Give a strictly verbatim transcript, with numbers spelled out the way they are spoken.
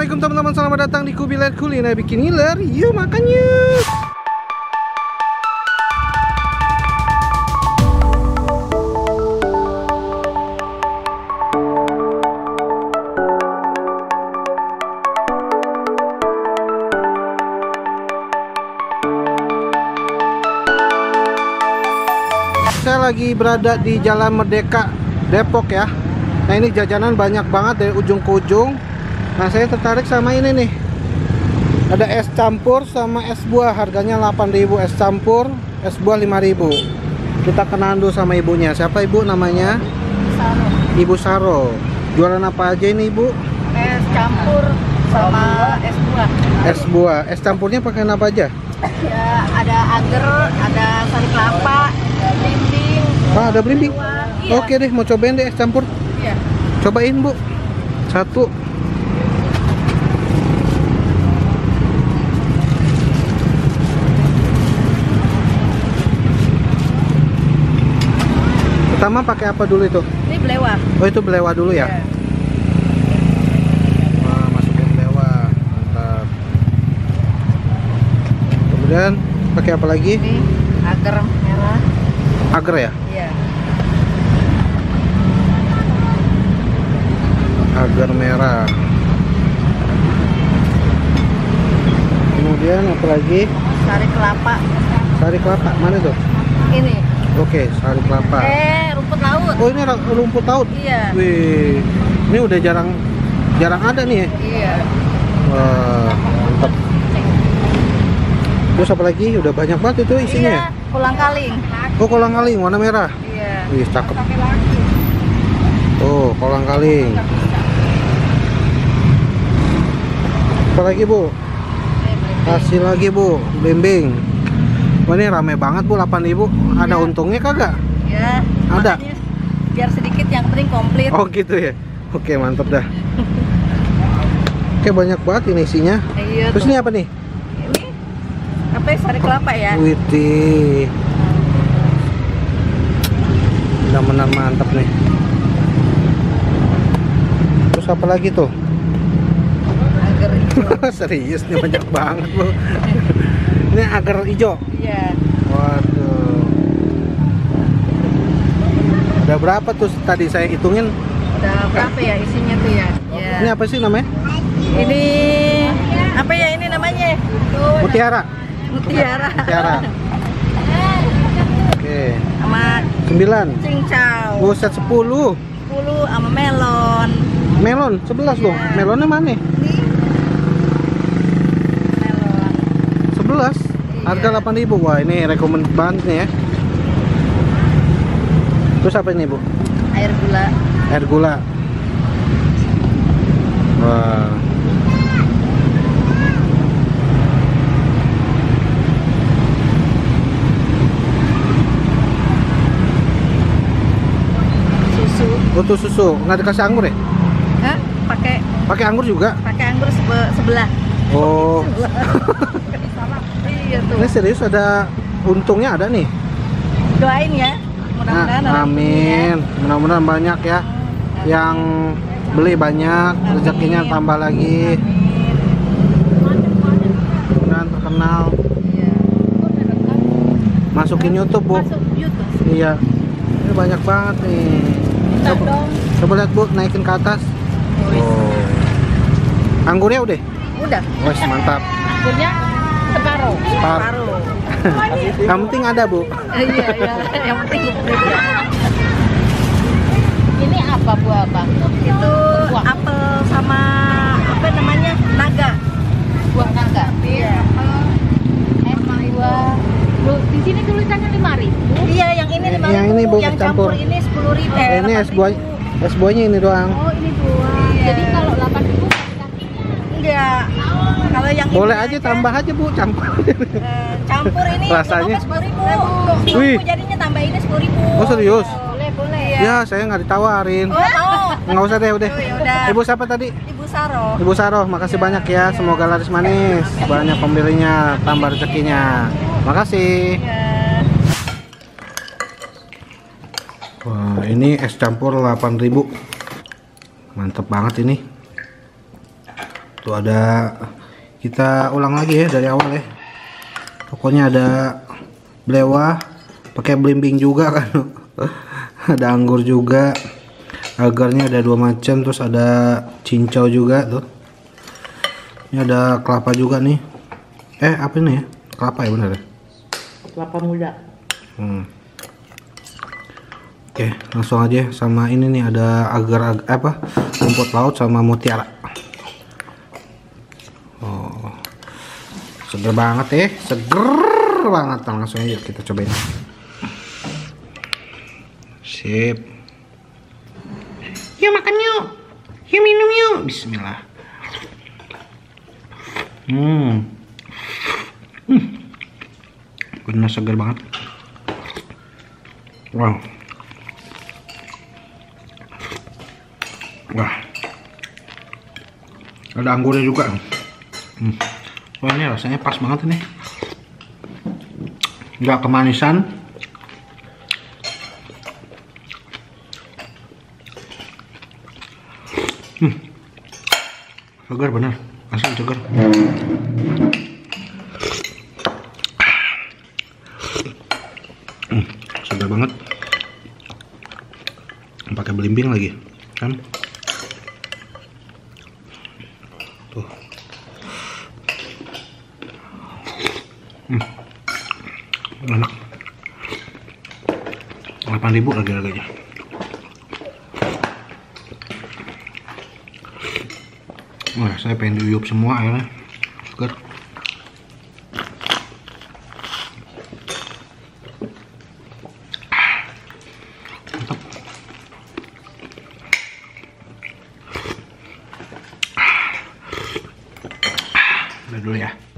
Assalamualaikum teman-teman, selamat datang di Kubiler Kuliner Bikin Ngiler. Yuk makan yuk. Saya lagi berada di Jalan Merdeka Depok ya. Nah ini jajanan banyak banget dari ujung ke ujung. Nah saya tertarik sama ini nih. Ada es campur sama es buah. Harganya delapan ribu es campur, es buah lima ribu. Kita kenalan dulu sama ibunya. Siapa ibu namanya? Saro. Ibu Saro. Jualan apa aja ini ibu? Es campur sama es buah. Es buah. Es campurnya pakai apa aja? Ya ada agar, ada sari kelapa. Blimbing. Ah, ada blimbing. Iya. Oke deh, mau cobain deh es campur. Iya. Cobain bu. Satu. Pertama pakai apa dulu itu? Ini belewa. Oh itu belewa dulu ya? Iya. Wah, masukin belewa. Mantap. Kemudian pakai apa lagi? Ini agar merah. Agar ya? Iya. Agar merah. Kemudian apa lagi? Sari kelapa. Sari kelapa mana tuh? Ini. Oke, sari kelapa. Eh, rumput laut. Oh ini rumput laut? Iya. Wih, ini udah jarang, jarang ada nih ya? Iya. Wah, mantap. Terus apa lagi? Udah banyak banget itu isinya. Iya. Kolang kaling. Oh kolang kaling warna merah. Iya. Wih cakep. Oh kolang kaling. Apa lagi bu? Kasih lagi bu, blimbing. Wah ini rame banget bu, delapan ribu. Ada ya. Untungnya kagak? Iya. Ada. Makanya biar sedikit yang penting komplit. Oh gitu ya. Oke mantap dah. Oke banyak banget ini isinya. Iya. Terus tuh. Ini apa nih? Apa ya, sari kelapa ya? Witi, benar-benar mantap nih. Terus apa lagi tuh? Agar hijau. Serius nih banyak banget loh. Ini agar hijau. Iya. Waduh. Udah berapa tuh tadi saya hitungin? Udah berapa ya isinya tuh ya? Ya. Ini apa sih namanya? Ini apa ya ini namanya? Mutiara. Mutiara. Mutiara. Oke. Sama sembilan. Cincau. Buset sepuluh. Sepuluh sama melon. Melon sebelas dong. Yeah. Melonnya mana? Ini. Melon. Sebelas. Yeah. Harga delapan ribu. Wah ini rekomend banget nih ya. Terus apa ini bu? Air gula. Air gula. Wah. Butuh susu, nggak dikasih anggur ya? Hah? Pakai. Pakai anggur juga? Pakai anggur sebe sebelah. Oh. Iya tuh. Ini serius ada untungnya ada nih. Doain ya, mudah-mudahan. Nah, amin, mudah-mudahan banyak ya. Amin. Yang beli banyak, amin. Rezekinya tambah lagi. Mudah-mudahan terkenal. Iya. Masukin YouTube bu. Masuk YouTube. Iya. Ini banyak banget nih. Coba, coba lihat bu, naikin ke atas. Oh. Anggurnya udah? Udah. Wes mantap. Anggurnya separuh. Separuh. Yang penting ada bu. Iya iya. Yang penting. Ini apa bu abang? Itu buah. Apel sama apa namanya naga. Buah naga. Iya. Apel. Buah. Di sini tulisannya lima ribu. Iya yang ini lima ribu. Yang ini bu yang campur ini. sepuluh ribu. Oh, ini es buah, es buahnya ini doang. Oh, ini doang. Iya. Jadi kalau delapan ribu enggak. Kalau yang boleh aja tambah aja, Bu, campur. Eh, campur ini rasanya sepuluh ribu. Wih, jadinya tambah ini sepuluh ribu. Oh, serius? Boleh, boleh ya. Ya, saya nggak ditawarin. Oh, nggak usah deh, udah. Oh, Ibu siapa tadi? Ibu Saro. Ibu Saro, makasih ya, banyak ya. Ya. Semoga laris manis, banyak pembelinya, tambah rezekinya. Makasih. Ya. Wah, ini es campur delapan ribu. Mantep banget ini. Tuh ada, kita ulang lagi ya dari awal ya. Pokoknya ada belewah, pakai blimbing juga kan. Ada anggur juga. Agarnya ada dua macam, terus ada cincau juga tuh. Ini ada kelapa juga nih. Eh, apa ini ya? Kelapa ya bener ya? Kelapa muda. Hmm. Oke, langsung aja sama ini nih, ada agar, agar apa? Rumput laut sama mutiara. Oh, seger banget ya, seger banget. Langsung aja kita cobain. Sip. Yuk makan yuk, yuk minum yuk. Bismillah. Hmm, hmm. Bener seger banget. Wow. Wah, ada anggurnya juga. Hmm. Oh, ini rasanya pas banget nih, nggak kemanisan, hmm. Segar bener, asli segar. Hmm. Segar banget, pakai belimbing lagi kan. Tuh. Hmm. Enak. delapan ribu lagi harganya. Wah, saya pengen diuyup semua airnya. Seger. Mantap. Udah dulu ya.